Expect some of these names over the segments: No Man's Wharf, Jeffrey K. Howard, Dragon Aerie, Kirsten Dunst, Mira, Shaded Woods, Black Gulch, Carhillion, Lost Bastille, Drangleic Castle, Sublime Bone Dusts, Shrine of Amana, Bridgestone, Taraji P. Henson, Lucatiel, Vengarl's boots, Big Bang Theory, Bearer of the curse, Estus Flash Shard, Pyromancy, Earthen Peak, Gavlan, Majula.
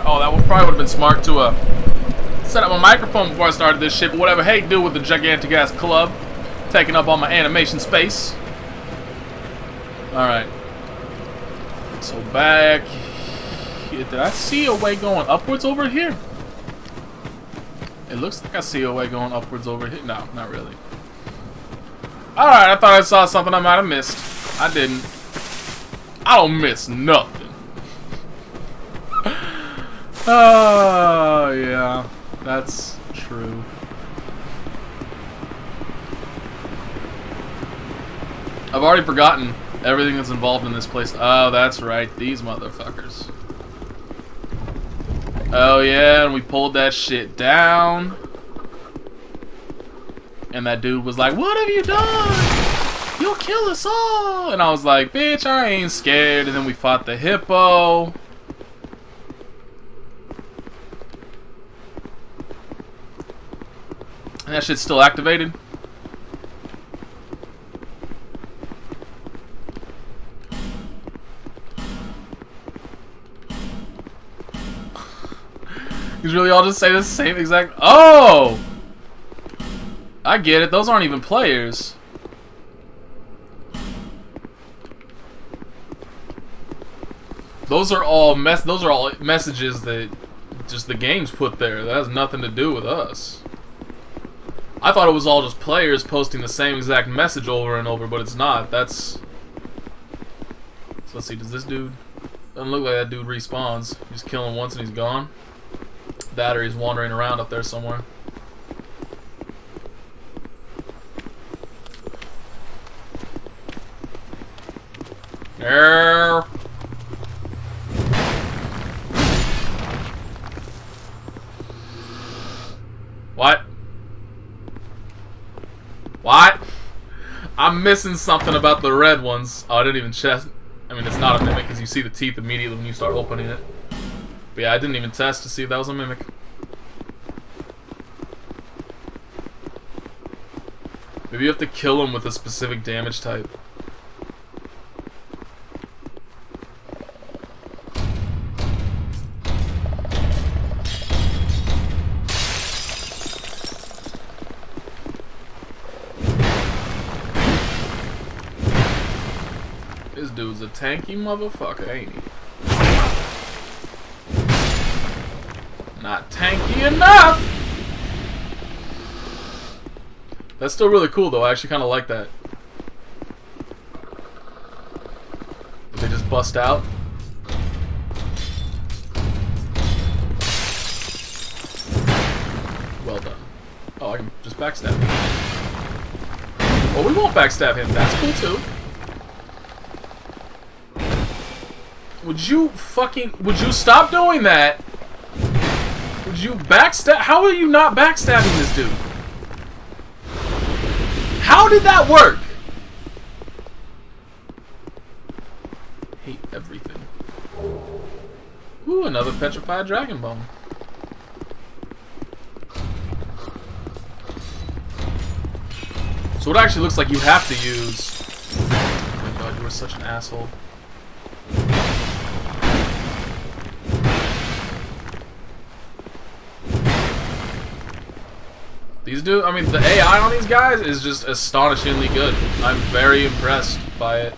smart. Oh, that would probably would have been smart to set up my microphone before I started this shit, but whatever. Hey, dude with the gigantic ass club taking up all my animation space. Alright. So back here. Did I see a way going upwards over here? It looks like I see a way going upwards over here. No, not really. Alright, I thought I saw something I might have missed. I didn't. I don't miss nothing. Oh, yeah. That's true. I've already forgotten everything that's involved in this place. Oh, that's right. These motherfuckers. Oh, yeah, and we pulled that shit down. And that dude was like, what have you done? You'll kill us all. And I was like, bitch, I ain't scared. And then we fought the hippo. And that shit's still activated. These really all just say the same exact... Oh! I get it. Those aren't even players. Those are all messages that just the game's put there. That has nothing to do with us. I thought it was all just players posting the same exact message over and over, but it's not. That's... So let's see. Does this dude... Doesn't look like that dude respawns. You just kill him once and he's gone. Battery's wandering around up there somewhere. There. What? What? I'm missing something about the red ones. Oh, I didn't even test. I mean, it's not a mimic because you see the teeth immediately when you start opening it. But yeah, I didn't even test to see if that was a mimic. Maybe you have to kill him with a specific damage type. This dude's a tanky motherfucker, ain't he? Not tanky enough! That's still really cool though, I actually kinda like that. They just bust out. Well done. Oh, I can just backstab him. Oh, we won't backstab him, that's cool too. Would you stop doing that? You backstab? How are you not backstabbing this dude? How did that work? Hate everything. Ooh, another petrified dragon bone. So it actually looks like you have to use. Oh my god, you are such an asshole. These dudes, I mean, the AI on these guys is just astonishingly good. I'm very impressed by it.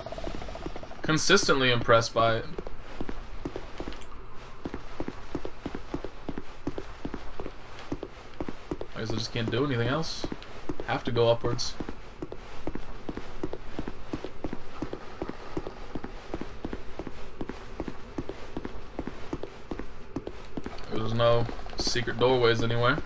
Consistently impressed by it. I guess I just can't do anything else. Have to go upwards. There's no secret doorways anywhere.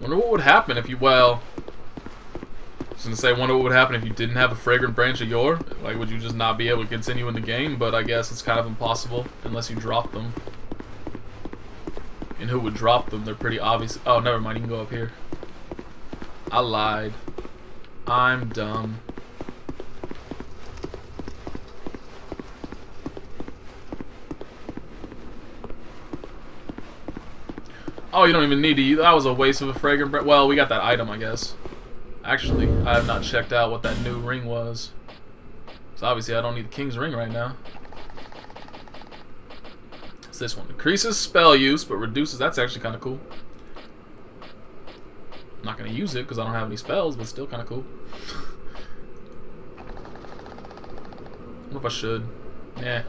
Wonder what would happen if you, well, I was gonna say, wonder what would happen if you didn't have a fragrant branch of yore. Like, would you just not be able to continue in the game? But I guess it's kind of impossible unless you drop them. And who would drop them? They're pretty obvious. Oh, never mind. You can go up here. I lied. I'm dumb. Oh, you don't even need to use. That was a waste of a fragrant breath. Well, we got that item, I guess. Actually, I have not checked out what that new ring was. So obviously, I don't need the king's ring right now. It's this one. Increases spell use, but reduces. That's actually kind of cool. I'm not going to use it because I don't have any spells, but still kind of cool. I don't know if I should. Yeah.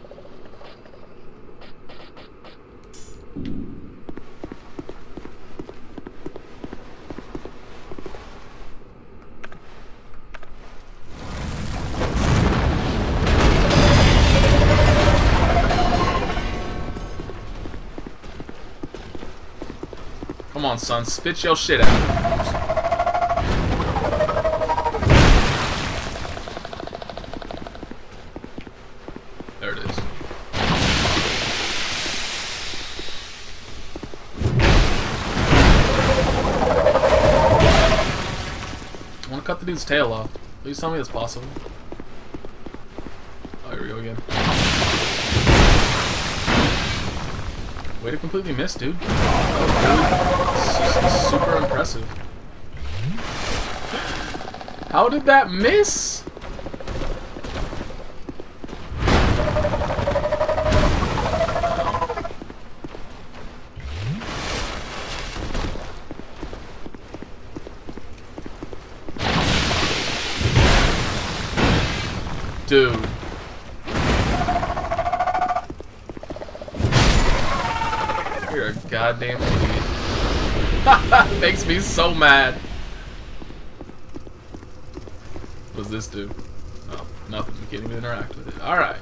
Come on, son, spit your shit out. Oops. Cut the dude's tail off. Please tell me that's possible. Oh, here we go again. Way to completely miss, dude. That was really super impressive. How did that miss? Dude. You're a goddamn idiot. Makes me so mad. What does this do? Oh, nothing. You can't even interact with it. Alright.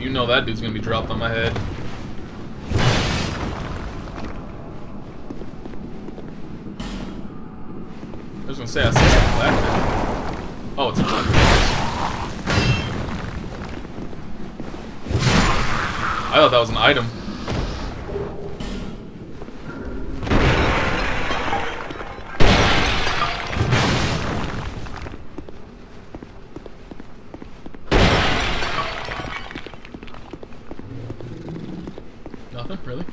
You know that dude's gonna be dropped on my head. I was gonna say I see something black there. Oh, it's an item. I thought that was an item. Really?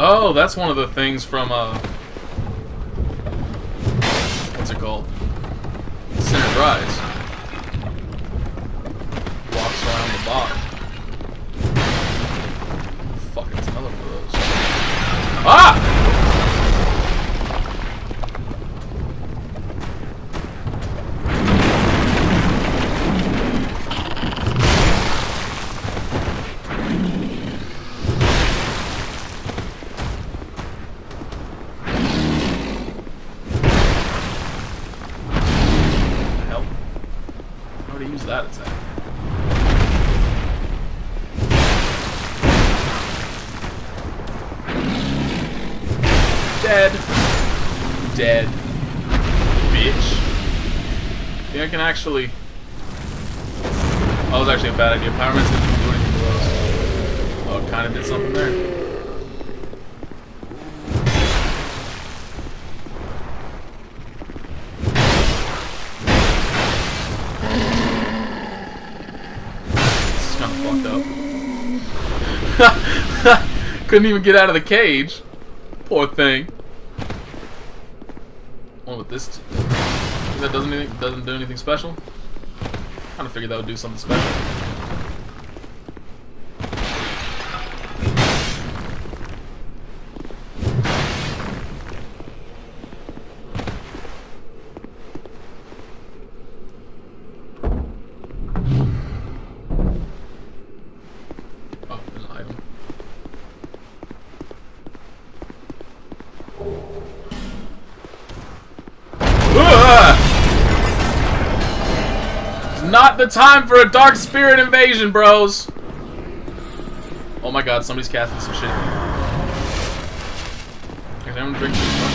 Oh, that's one of the things from, what's it called? Sinner's Rise. Walks around the bottom. Fuck, it's another one of those. going to use that attack. Dead. Dead. Bitch. I think I can actually... Oh, that was actually a bad idea. Pyromancy didn't do anything to those. Oh, it kind of did something there. Couldn't even get out of the cage. Poor thing. What with this? That doesn't do anything special. Kind of figured that would do something special. Not the time for a dark spirit invasion, bros. Oh my god, somebody's casting some shit. Okay, I'm gonna drink some from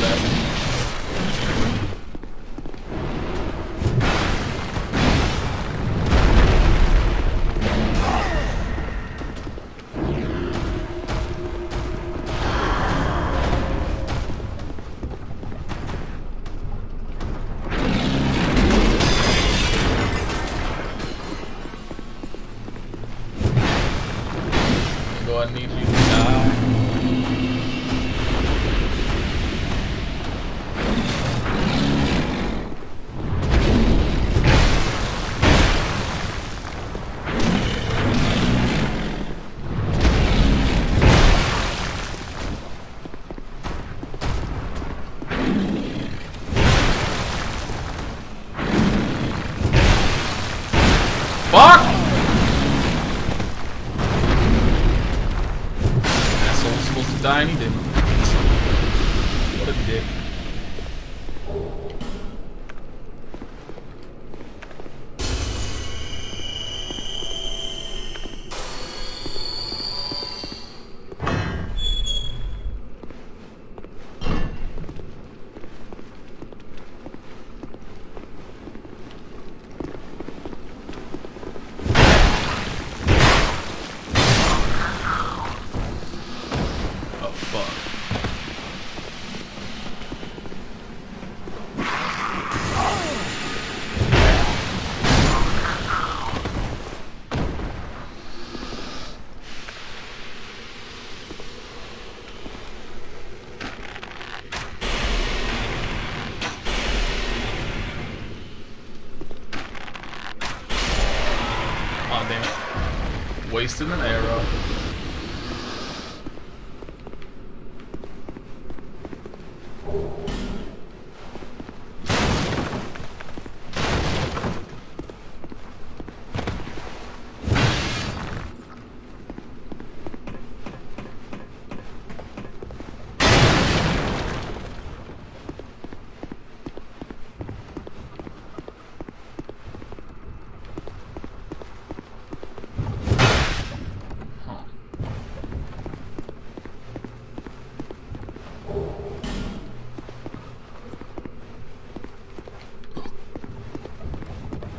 wasted an arrow.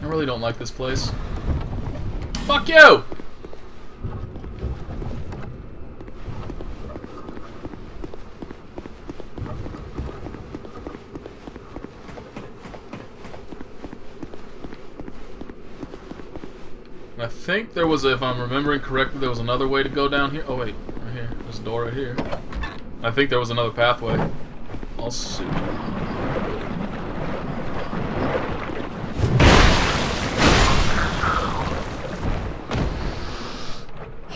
I really don't like this place. Fuck you! I think there was, if I'm remembering correctly, there was another way to go down here. Oh wait, right here. There's a door right here. I think there was another pathway. I'll see.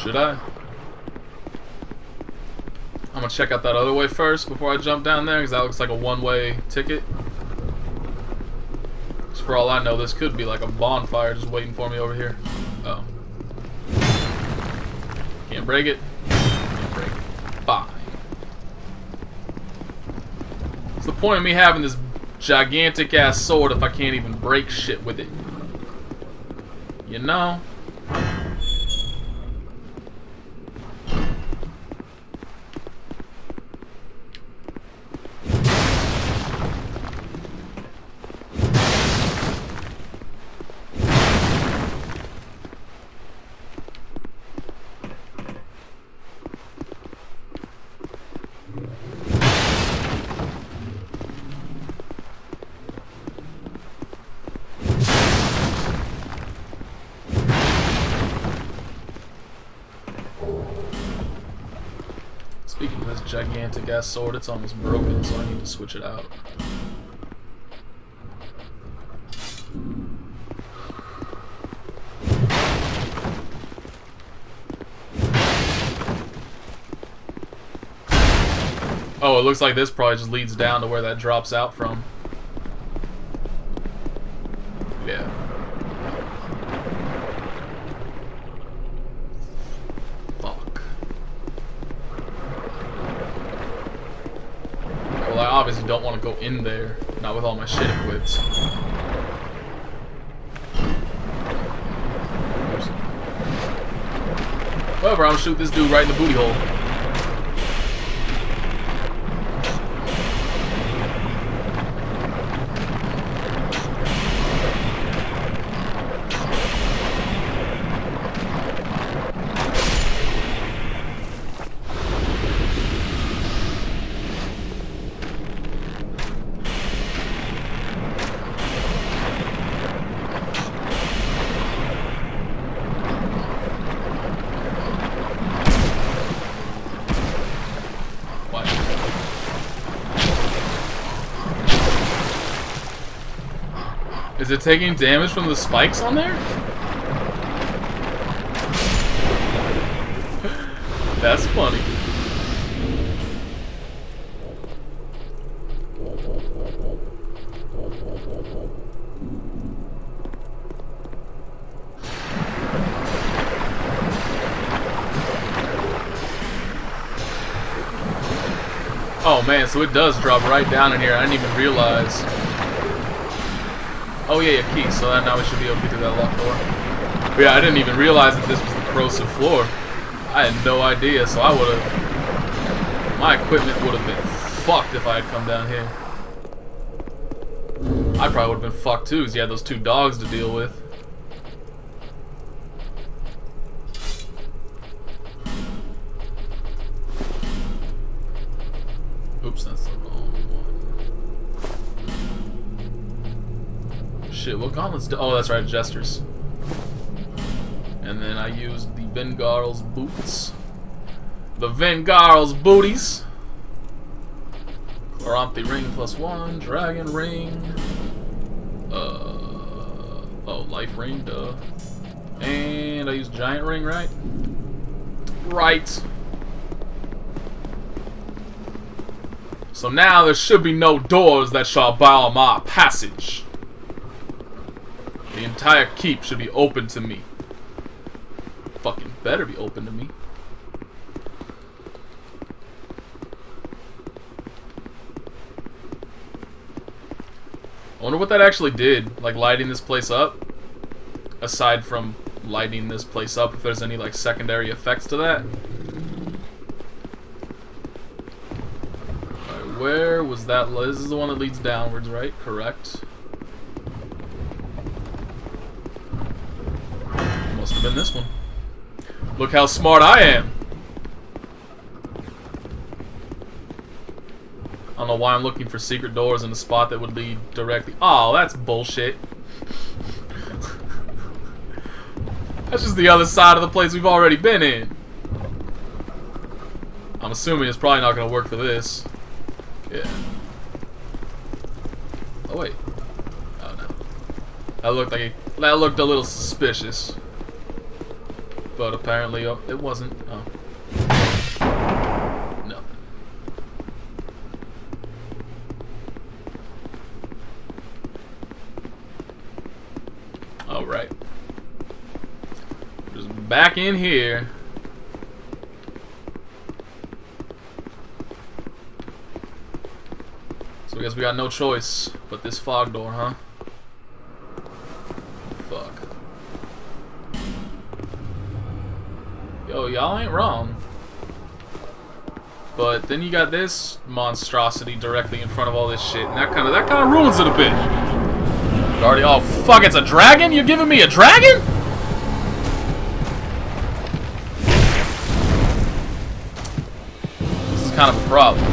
Should I? I'm gonna check out that other way first before I jump down there, because that looks like a one-way ticket. Because for all I know, this could be like a bonfire just waiting for me over here. Oh. Can't break it. Can't break it. Fine. What's the point of me having this gigantic-ass sword if I can't even break shit with it? You know. Gigantic ass sword, it's almost broken, so I need to switch it out. Oh, it looks like this probably just leads down to where that drops out from. Don't want to go in there, not with all my shit equipped. Whatever, I'll shoot this dude right in the booty hole. Is it taking damage from the spikes on there? That's funny. Oh man, so it does drop right down in here. I didn't even realize. Oh yeah, yeah, key, so now we should be able to get through that locked door. But yeah, I didn't even realize that this was the corrosive floor. I had no idea, so I would have... My equipment would have been fucked if I had come down here. I probably would have been fucked too, because you had those two dogs to deal with. Oops, that's the wrong one. Shit, what gauntlets do? Oh, that's right, Jester's. And then I used the Vengarl's boots. The Vengarl's booties! Chloronthy ring +1, dragon ring. Oh, life ring, duh. And I used giant ring, right? Right! So now there should be no doors that shall bar my passage. The entire keep should be open to me. Fucking better be open to me. I wonder what that actually did, like lighting this place up. Aside from lighting this place up, if there's any like secondary effects to that. Where was that? This is the one that leads downwards, right? Correct. Must have been this one. Look how smart I am! I don't know why I'm looking for secret doors in a spot that would lead directly. Oh, that's bullshit. That's just the other side of the place we've already been in. I'm assuming it's probably not going to work for this. Yeah. Oh wait. Oh no. That looked a little suspicious. But apparently, oh, it wasn't. Oh. No. All right. Just back in here. I guess we got no choice but this fog door, huh? Fuck. Yo, y'all ain't wrong. But then you got this monstrosity directly in front of all this shit, and that kind of ruins it a bit. Already, oh fuck, it's a dragon? You're giving me a dragon? This is kind of a problem.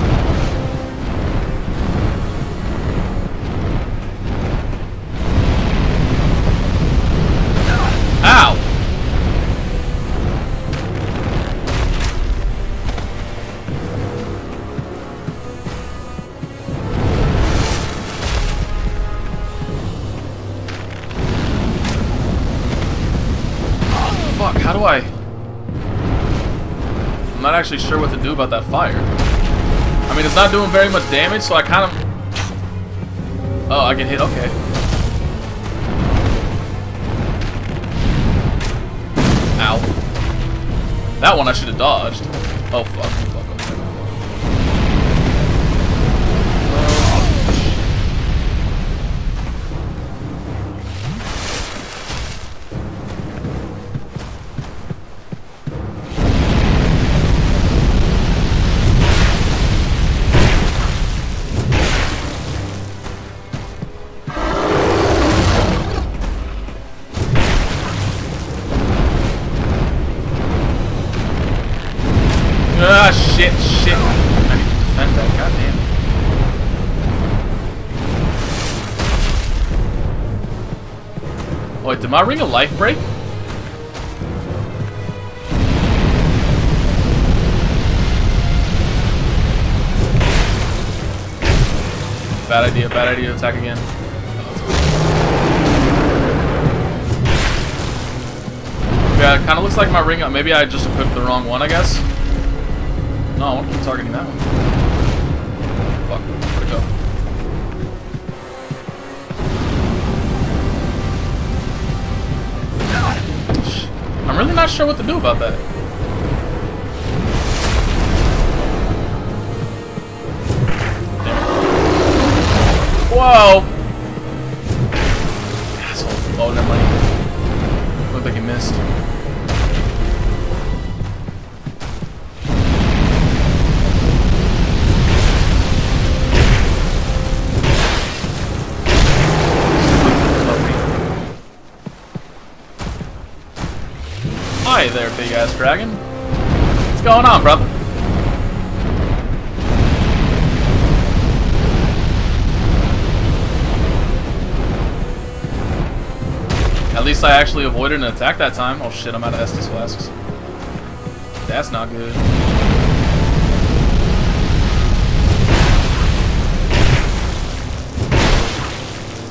Ow! How do I... I'm not actually sure what to do about that fire. I mean, it's not doing very much damage, so I kind of... Oh, I get hit. Okay. Ow. That one I should have dodged. Oh, fuck. Shit. I need to defend that, goddamn. Wait, did my ring of life break? Bad idea to attack again. Yeah, it kinda looks like my ring of... Maybe I just equipped the wrong one, I guess. No, I want to keep targeting that one. Fuck, where'd it go? I'm really not sure what to do about that. Damn. Whoa! Asshole. Oh, never mind. Looked like he missed. Hi there, big ass dragon. What's going on, brother? At least I actually avoided an attack that time. Oh shit, I'm out of Estus flasks. That's not good.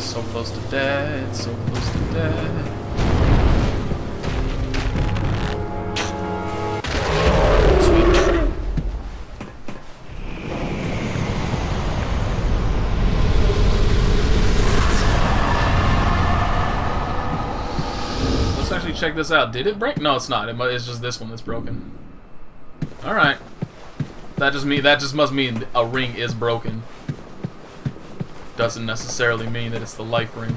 So close to death, so close to death. Check this out. Did it break? No, it's not. It's just this one that's broken. All right. That just must mean a ring is broken. Doesn't necessarily mean that it's the life ring.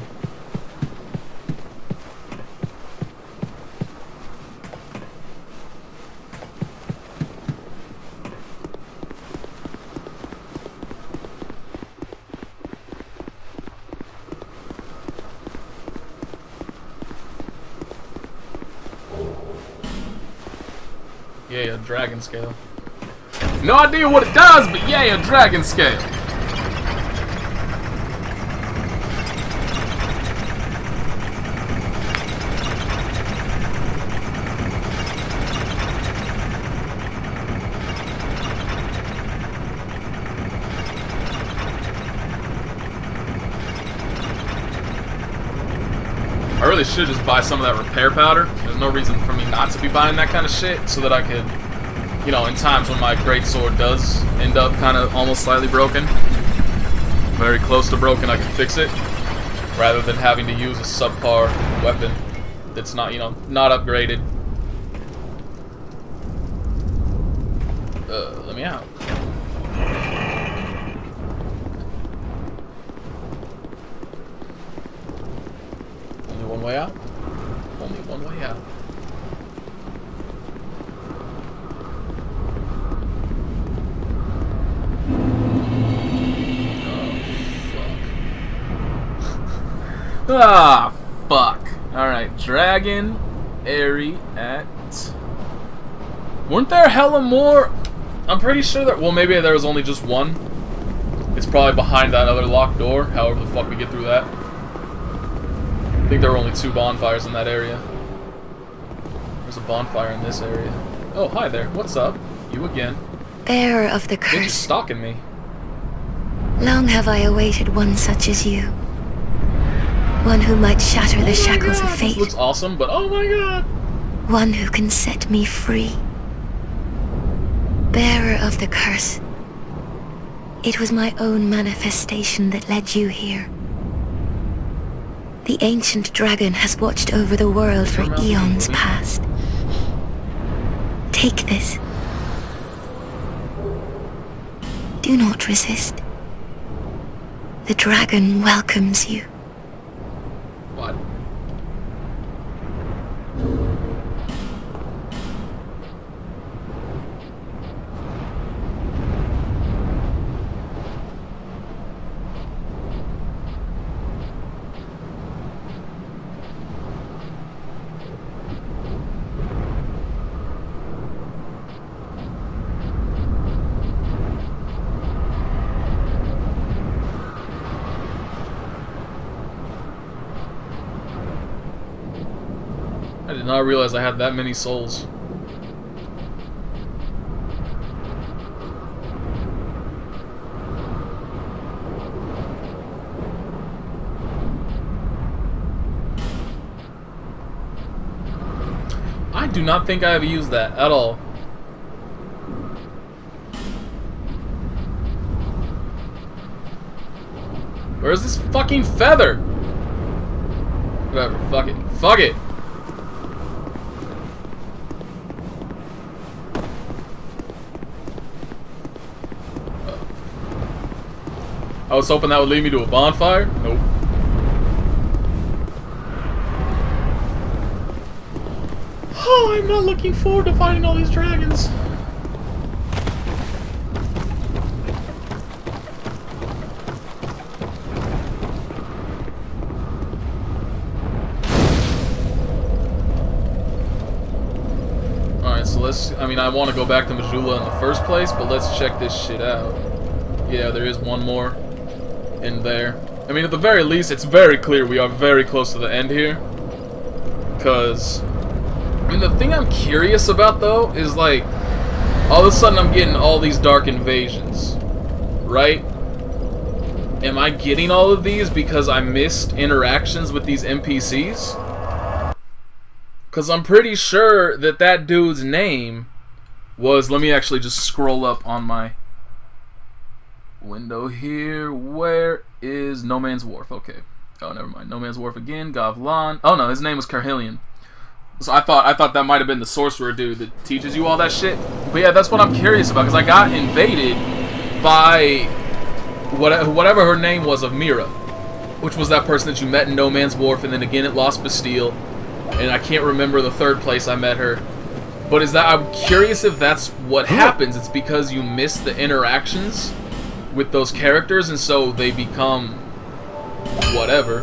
Yeah, a dragon scale. No idea what it does, but yeah, a dragon scale. I really should just buy some of that repair powder. There's no reason for me not to be buying that kind of shit, so that I could, you know, in times when my greatsword does end up kind of almost slightly broken, very close to broken, I can fix it, rather than having to use a subpar weapon that's not, you know, not upgraded. Let me out. Only one way out? Only one way out. Ah, fuck. Alright, Dragon Aerie at... Weren't there hella more? I'm pretty sure that... Well, maybe there was only just one. It's probably behind that other locked door, however the fuck we get through that. I think there were only two bonfires in that area. There's a bonfire in this area. Oh, hi there. What's up? You again. Bearer of the curse. You're just stalking me. Long have I awaited one such as you. One who might shatter the shackles of fate. This looks awesome, but oh my god! One who can set me free. Bearer of the curse. It was my own manifestation that led you here. The ancient dragon has watched over the world for eons past. Take this. Do not resist. The dragon welcomes you. What? I did not realize I had that many souls. I do not think I have used that at all. Where's this fucking feather? Whatever, fuck it. Fuck it! I was hoping that would lead me to a bonfire. Nope. Oh, I'm not looking forward to fighting all these dragons. Alright, so let's... I mean, I want to go back to Majula in the first place, but let's check this shit out. Yeah, there is one more in there. I mean, at the very least, it's very clear we are very close to the end here. Because, I mean, the thing I'm curious about, though, is, like, all of a sudden I'm getting all these dark invasions, right? Am I getting all of these because I missed interactions with these NPCs? Because I'm pretty sure that that dude's name was... Let me actually just scroll up on my... window here. Where is No Man's Wharf? Okay. Oh, never mind. No Man's Wharf again. Gavlan. Oh no, his name was Carhillion. So I thought that might have been the sorcerer dude that teaches you all that shit. But yeah, that's what I'm curious about, because I got invaded by whatever her name was of Mira, which was that person that you met in No Man's Wharf, and then again at Lost Bastille, and I can't remember the third place I met her. But is that... I'm curious if that's what happens. It's because you miss the interactions with those characters, and so they become whatever.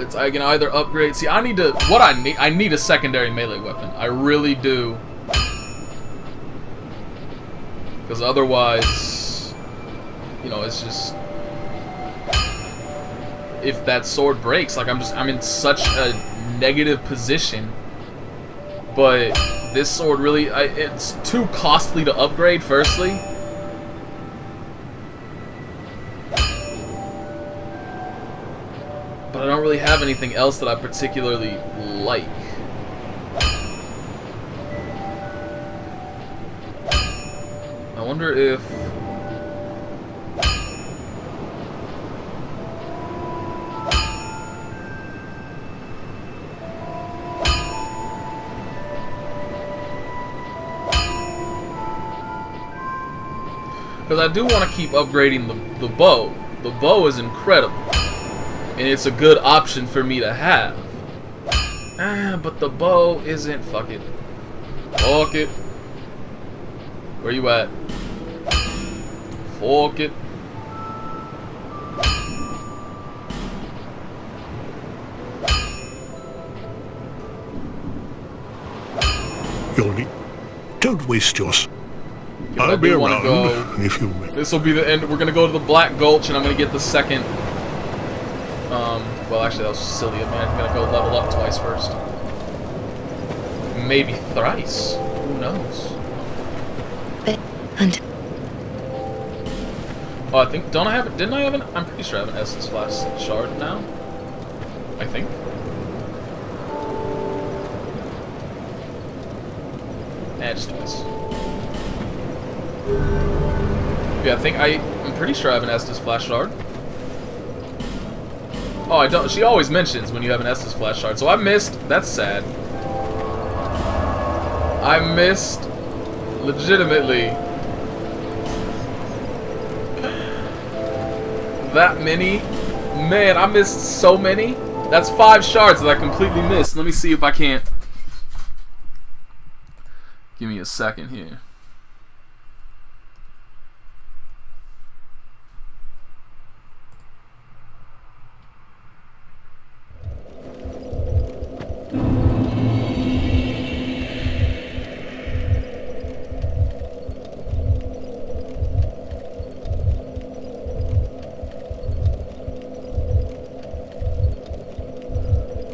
It's... I can either upgrade... See, I need to... What I need a secondary melee weapon. I really do. Because otherwise, you know, it's just... If that sword breaks, like, I'm in such a negative position. But this sword really... it's too costly to upgrade, firstly. But I don't really have anything else that I particularly like. I wonder if... Because I do want to keep upgrading the bow. The bow is incredible. And it's a good option for me to have. Ah, but the bow isn't... Fuck it. Fuck it. Where you at? Fork it. Yoni, don't waste yours. I'll be around if you win. This will be the end. We're going to go to the Black Gulch, and I'm going to get the second. Well, actually, that was silly of me. I'm going to go level up twice first. Maybe thrice. Who knows? And oh, I think don't I have it? Didn't I have an? I'm pretty sure I have an Estus Flash Shard now. I think. Nah, just twice. Yeah, I think I'm pretty sure I have an Estus Flash Shard. Oh, I don't. She always mentions when you have an Estus Flash Shard, so I missed. That's sad. I missed, legitimately, that many. Man, I missed so many. That's 5 shards that I completely missed. Let me see if I can't. Give me a second here.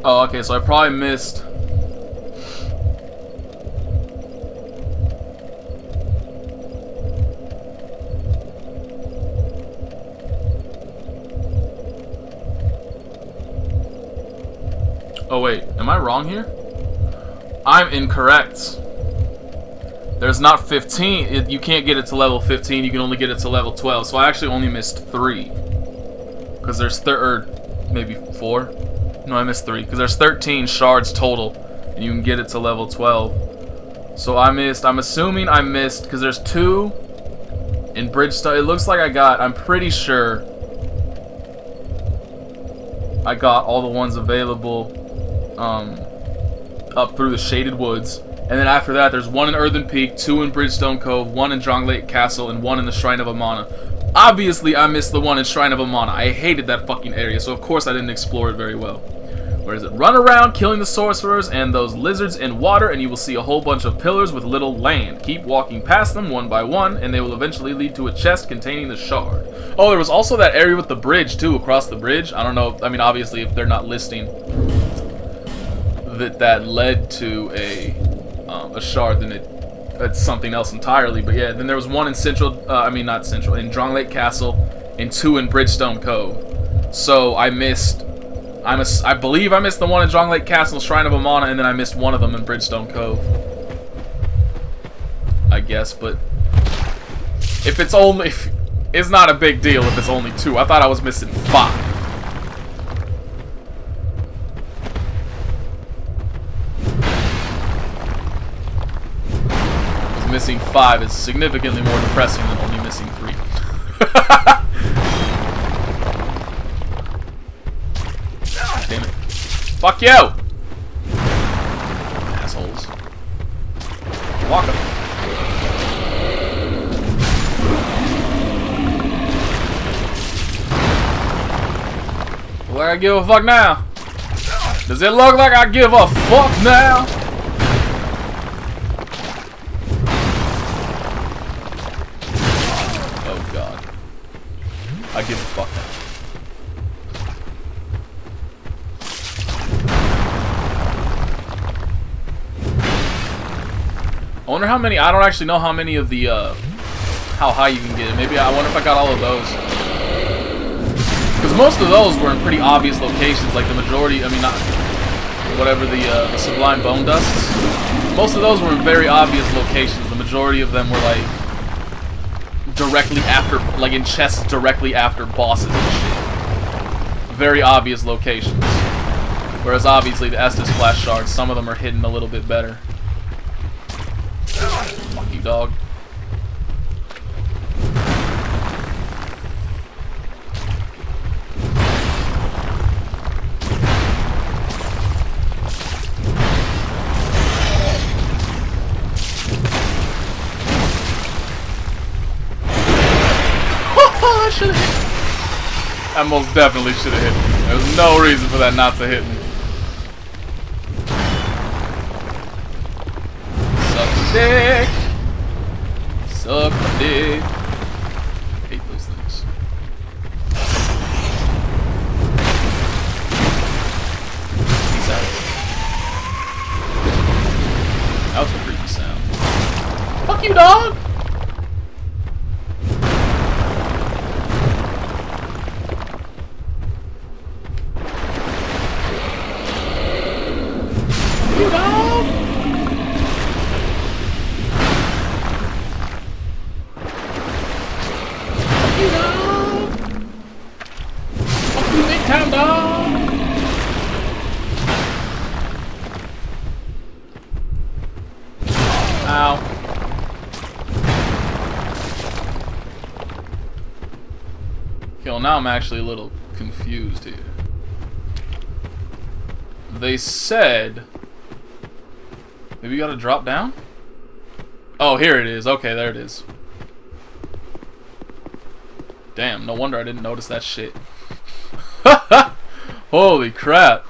Oh, okay, so I probably missed. Oh, wait, am I wrong here? I'm incorrect. There's not 15. You can't get it to level 15, you can only get it to level 12. So I actually only missed 3. Because there's or maybe 4. No, I missed 3, because there's 13 shards total, and you can get it to level 12. So I missed, I'm assuming I missed, because there's 2 in Bridgestone. It looks like I got, I'm pretty sure I got all the ones available up through the Shaded Woods. And then after that, there's 1 in Earthen Peak, 2 in Bridgestone Cove, 1 in Drangleic Castle, and 1 in the Shrine of Amana. Obviously, I missed the one in Shrine of Amana. I hated that fucking area, so of course I didn't explore it very well. Where is it? Run around, killing the sorcerers and those lizards in water, and you will see a whole bunch of pillars with little land. Keep walking past them one by one, and they will eventually lead to a chest containing the shard. Oh, there was also that area with the bridge, too, across the bridge. I don't know. I mean, obviously, if they're not listing that led to a shard, then it... That's something else entirely, but yeah. Then there was 1 in in Drangleic Castle, and 2 in Bridgestone Cove. So I missed, I believe I missed the one in Drangleic Castle, Shrine of Amana, and then I missed 1 of them in Bridgestone Cove. I guess, but if it's only, it's not a big deal if it's only 2. I thought I was missing 5. Missing 5 is significantly more depressing than only missing 3. Damn it. Fuck you! Assholes. Walk up. Like I give a fuck now? Does it look like I give a fuck now? I give a fuck now. I wonder how many, I don't actually know how many of the, how high you can get it. Maybe, I wonder if I got all of those. Because most of those were in pretty obvious locations, like the majority, I mean, not, whatever, the Sublime Bone Dusts. Most of those were in very obvious locations. The majority of them were like, directly after, like in chests directly after bosses and shit. Very obvious locations. Whereas obviously the Estus Flash Shards, some of them are hidden a little bit better. Fuck you, dog. Oh, I should have hit him. I most definitely should have hit him. There's no reason for that not to hit me. Suck my dick. Suck my dick. I hate those things. Peace out. That was a creepy sound. Fuck you, dog! Now I'm actually a little confused here. They said... Maybe you gotta drop down? Oh, here it is. Okay, there it is. Damn, no wonder I didn't notice that shit. Holy crap.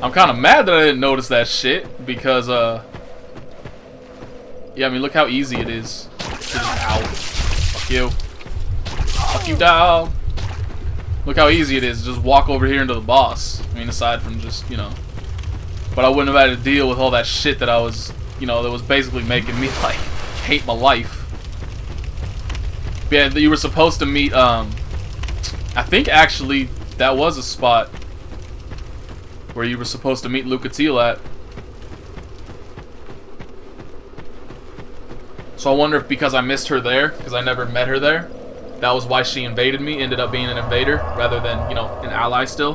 I'm kind of mad that I didn't notice that shit, because, yeah, I mean, look how easy it is. Ow. Fuck you. Fuck you, dog. Look how easy it is to just walk over here into the boss. I mean, aside from just, you know. But I wouldn't have had to deal with all that shit that I was, you know, that was basically making me, like, hate my life. But yeah, you were supposed to meet, I think, actually, that was a spot where you were supposed to meet Lucatiel at. So I wonder if because I missed her there, because I never met her there, that was why she invaded me, ended up being an invader, rather than, you know, an ally still.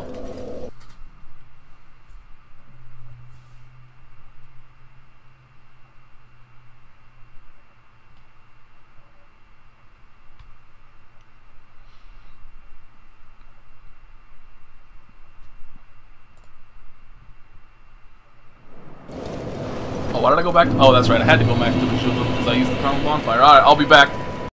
Why did I go back? Oh, that's right. I had to go back to Majula because I used the common bonfire. All right, I'll be back.